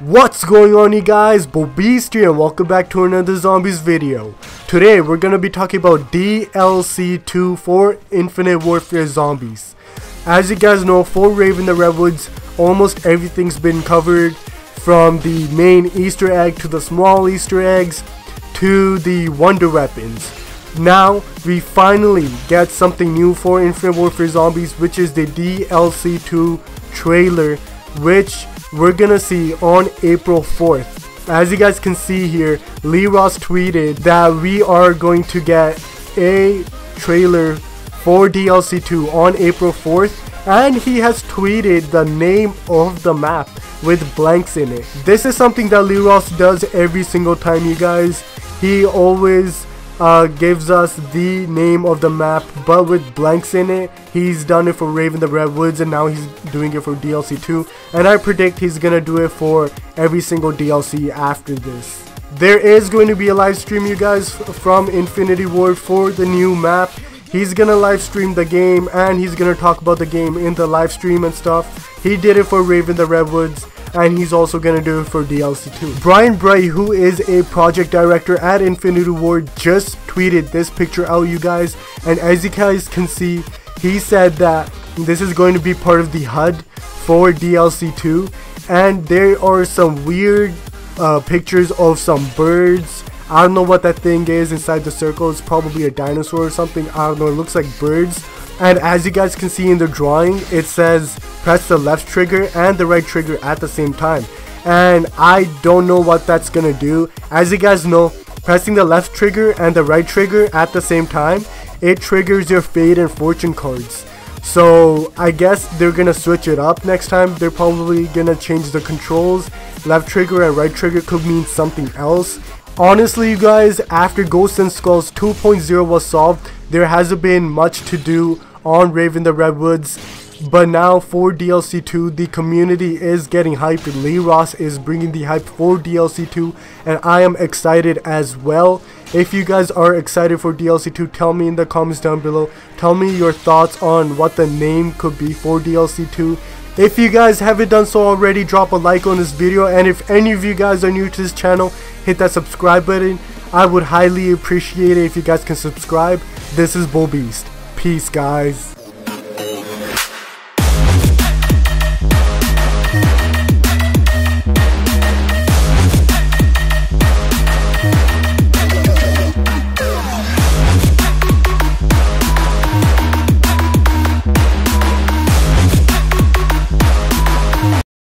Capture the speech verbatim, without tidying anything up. What's going on, you guys? Bobeast here, and welcome back to another Zombies video. Today we're gonna be talking about D L C two for Infinite Warfare Zombies. As you guys know, for Raven the Redwoods, almost everything's been covered, from the main Easter egg to the small Easter eggs to the wonder weapons. Now we finally get something new for Infinite Warfare Zombies, which is the D L C two trailer, which we're gonna see on April fourth. As you guys can see here, Lee Ross tweeted that we are going to get a trailer for D L C two on April fourth, and he has tweeted the name of the map with blanks in it. This is something that Lee Ross does every single time, you guys. He always uh, gives us the name of the map but with blanks in it. He's done it for Raven the Redwoods, and now he's doing it for D L C two, and I predict he's gonna do it for every single D L C after this. There is going to be a live stream, you guys, from Infinity Ward for the new map. He's gonna live stream the game, and he's gonna talk about the game in the live stream and stuff. He did it for Raven the Redwoods, and he's also gonna do it for D L C two. Brian Bray, who is a project director at Infinity Ward, just tweeted this picture out, you guys, and as you guys can see, he said that this is going to be part of the H U D for D L C two, and there are some weird uh, pictures of some birds. I don't know what that thing is inside the circle. It's probably a dinosaur or something. I don't know, it looks like birds. And as you guys can see in the drawing, it says press the left trigger and the right trigger at the same time. And I don't know what that's gonna do. As you guys know, pressing the left trigger and the right trigger at the same time, it triggers your fate and fortune cards. So I guess they're gonna switch it up next time. They're probably gonna change the controls. Left trigger and right trigger could mean something else. Honestly, you guys, after Ghosts and Skulls two point oh was solved, there hasn't been much to do on Raven the Redwoods, but now for D L C two, the community is getting hyped. Lee Ross is bringing the hype for D L C two, and I am excited as well. If you guys are excited for D L C two, tell me in the comments down below. Tell me your thoughts on what the name could be for D L C two. If you guys haven't done so already, drop a like on this video, and if any of you guys are new to this channel, hit that subscribe button. I would highly appreciate it if you guys can subscribe. This is Bobeast. Peace, guys.